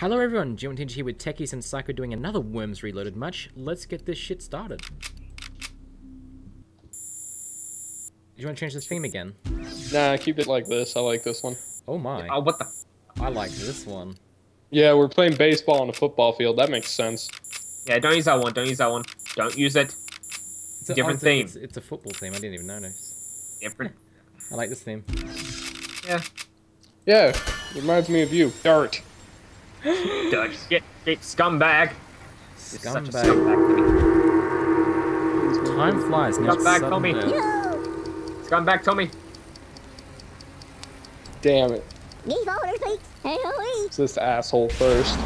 Hello everyone, Timothy here with Teckiies and Psyco doing another Worms Reloaded match. Let's get this shit started. Do you want to change the theme again? Nah, keep it like this. I like this one. Oh my. Oh, what the? I like this one. Yeah, we're playing baseball on a football field. That makes sense. Yeah, don't use that one. Don't use that one. Don't use it. It's a different theme. It's a football theme. I didn't even notice. Different. I like this theme. Yeah. Yeah, reminds me of you, Dart. Get scumbag. Scumbag. Time flies. Scumbag, Tommy. Scumbag, Tommy. Damn it. It's this asshole first.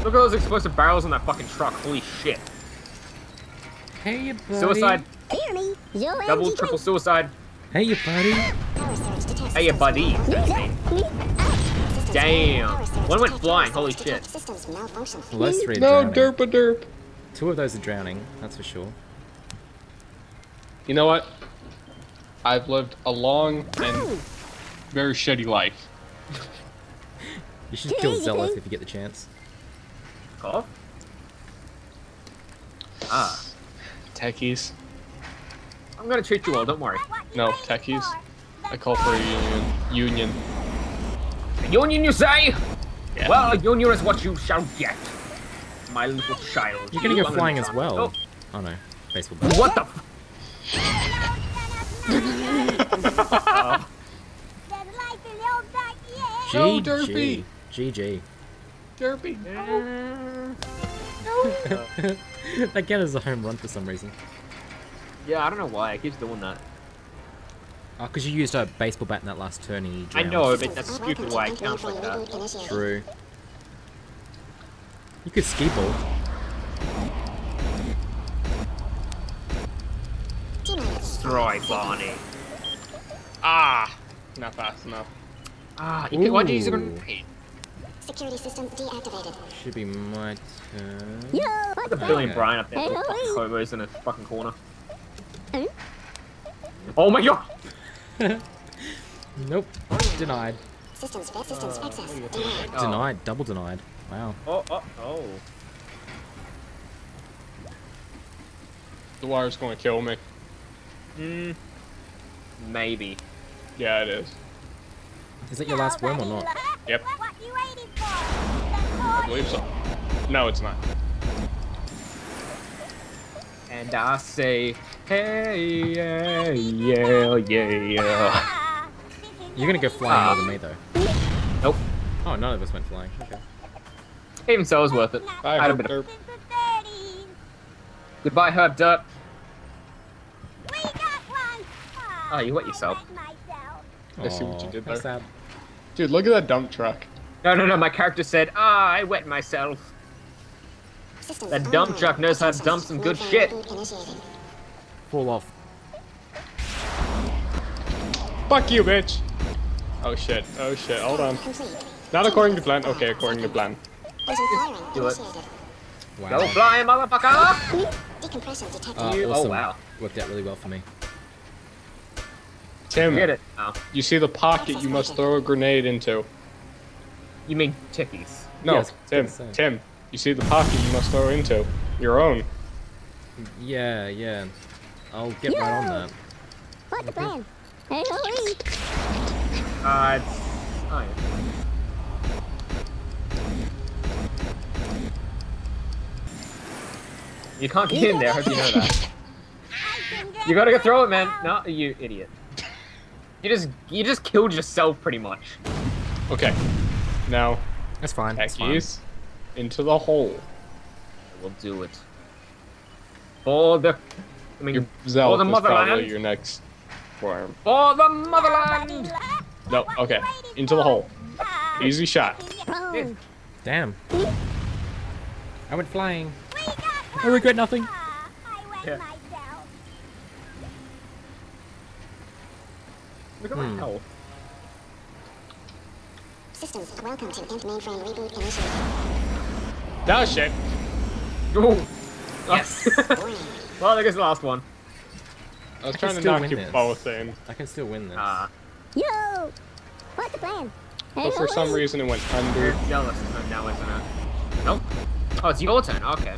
Look at those explosive barrels on that fucking truck. Holy shit. Hey, you buddy. Suicide. Double, triple suicide. Hey, you buddy. Hey, you buddy. Damn. One went flying, holy shit. Well, those three are drowning. Derp-a-derp. Two of those are drowning, that's for sure. You know what? I've lived a long and very shitty life. You should kill Zealot if you get the chance. Oh? Ah. Teckiies. I'm gonna treat you well, don't worry. No, Teckiies. I call for a union. Union, you say? Yeah. Well, union is what you shall get, my little child. You're gonna go flying as well. Oh, oh no, baseball bat. What the? GG. GG. Derpy. No. That gun is a home run for some reason. Yeah, I don't know why it keeps doing that. Oh, because you used a baseball bat in that last turn and you drowned. I know, but that's stupid why it counts like that. True. You could ski ball. Destroy Barney. Ah! Not fast enough. Ah, you could, why'd you use a grenade? Security system deactivated. Should be my turn. There's a Billy and Brian up there, all fucking hobos in a fucking corner. Oh my god! Nope. Denied. Systems access. Denied. Oh. Denied. Double denied. Wow. Oh. The wire's gonna kill me. Hmm. Maybe. Yeah, it is. Is that your last worm or not? Yep. I believe so. No, it's not. And I say, hey, yeah. You're gonna go flying over me, though. Nope. Oh, none of us went flying. Okay. Even so, it was worth it. Bye, Herb. Derp. Goodbye, Herb. Dart. Oh, you wet yourself. I see what you did there. Sad. Dude, look at that dump truck. No. My character said, I wet myself. That dump truck knows how to dump some good shit. Pull off. Fuck you, bitch. Oh shit, hold on. Not according to plan. Okay, according to plan. Do it. Wow. Go fly, motherfucker! Awesome. Oh, wow. Worked out really well for me. Tim, get it. Oh. You see the pocket you must throw a grenade into. You mean Teckiies? No, yeah, Tim. You see the pocket you must throw into. Your own. Yeah. I'll get right on that. What's the plan? Hey, it's... Oh, yeah. You can't get in there, I hope you know that. You gotta go throw it, man. No, you idiot. You just killed yourself, pretty much. Okay. Now. That's fine. Teckiies. Into the hole. We'll do it. For the motherland. Probably your next form. For the motherland. No. Okay. Into the hole. Easy shot. Damn. I went flying. I regret nothing. Yeah. Look at my health. Systems, welcome to End Mainframe Reboot Initiative. That shit. Oh. Yes. Well, I guess the last one. I was trying to knock you both in. I can still win this. Yo! What's the plan? But for some reason it went under. You're jealous now, isn't it? Nope. Oh, it's your turn. Okay.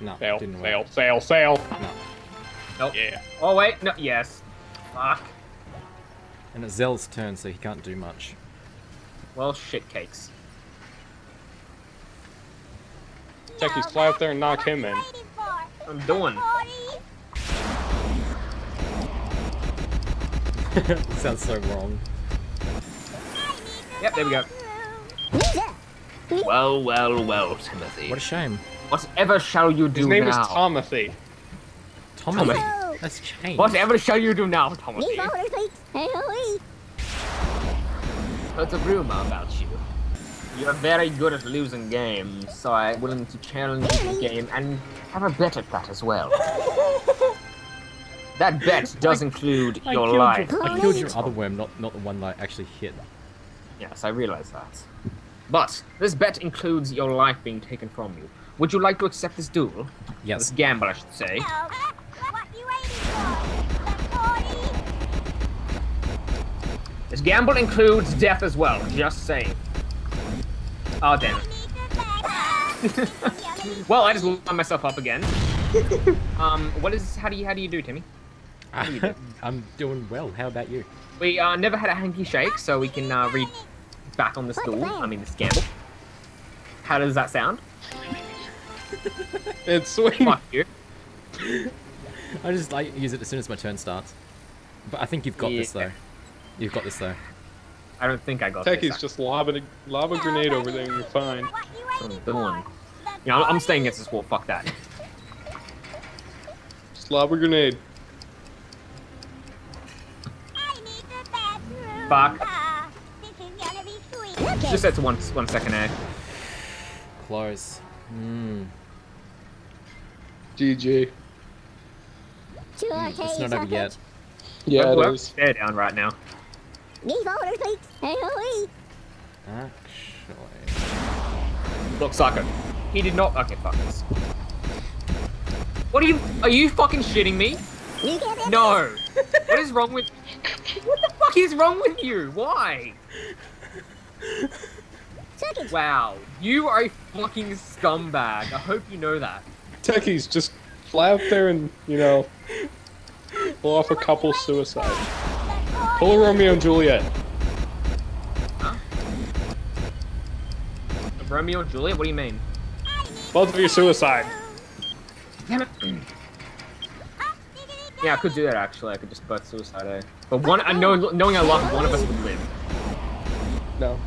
No. Fail. Didn't fail. Work. Fail. Fail. No. Nope. Yeah. Oh wait. No. Yes. Fuck. And it's Zell's turn, so he can't do much. Well, shit cakes. Teckiies, fly up there and knock him in. I'm doing. Sounds so wrong. Yep, there we go. Well, well, well, Timothy. What a shame. Whatever shall you do now? His name is Tomothy. Tommy. That's changed. Whatever shall you do now, Tomothy? That's a rumor about you. You're very good at losing games, so I'm willing to challenge the game and have a bet at that as well. That bet does include your life. I killed your other worm, not the one that I actually hit. Yes, I realize that. But this bet includes your life being taken from you. Would you like to accept this duel? Yes. This gamble, I should say. No. What are you waiting for? This gamble includes death as well. Just saying. Oh damn. Well, I just lined myself up again. What is? How do you do, Timmy? How do you do? I'm doing well. How about you? We never had a hanky shake, so we can read back on the stool. I mean, the gamble. How does that sound? It's sweet. Fuck you. I just like use it as soon as my turn starts. But I think you've got this though. You've got this though. I don't think I got this. Teckiies, just lob a grenade over there and you're fine. Yeah, I'm staying against this wall. Fuck that. Just lob a grenade. Fuck. Just set to one second egg. Close. Mm. GG. It's not over yet. Yeah, it is. They're down right now. Actually. Look, Psycho. He did not. Okay, fuck this. What are you? Are you fucking shitting me? No. What is wrong with? What the fuck is wrong with you? Why? Wow, you are a fucking scumbag. I hope you know that. Teckiies, just fly up there and, you know, pull off a couple suicide. Pull a Romeo and Juliet. Huh? A Romeo and Juliet? What do you mean? Both of you suicide. Damn it. Yeah, I could do that actually. I could just both suicide, eh? But one, knowing I love one of us would live. No.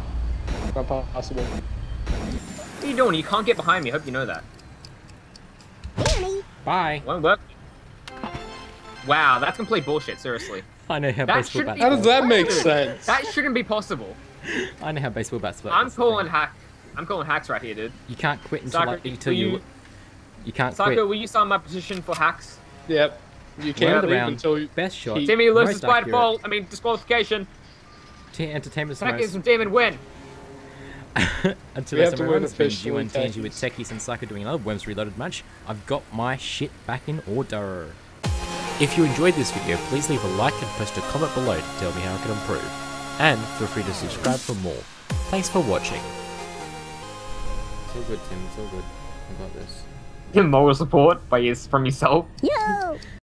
Not possible. What are you doing? You can't get behind me. I hope you know that. Bye. Won't work. Wow, that's complete bullshit. Seriously. I know how baseball bats. How does that make sense? That shouldn't be possible. I know how baseball bats work. I'm calling hacks right here, dude. You can't quit until Saka, you can't Saka, quit. Saka, will you sign my petition for hacks? Yep. You can't leave until best shot. Timmy loses by default. I mean disqualification. Entertainment. Teckiies and Demon win. Until everyone's been G1TG with Teckiies and Psyco doing another Worms Reloaded match, I've got my shit back in order. If you enjoyed this video, please leave a like and post a comment below to tell me how I can improve. And feel free to subscribe for more. Thanks for watching. It's all good, Tim. It's all good. I got this. Moral support from yourself. Yo!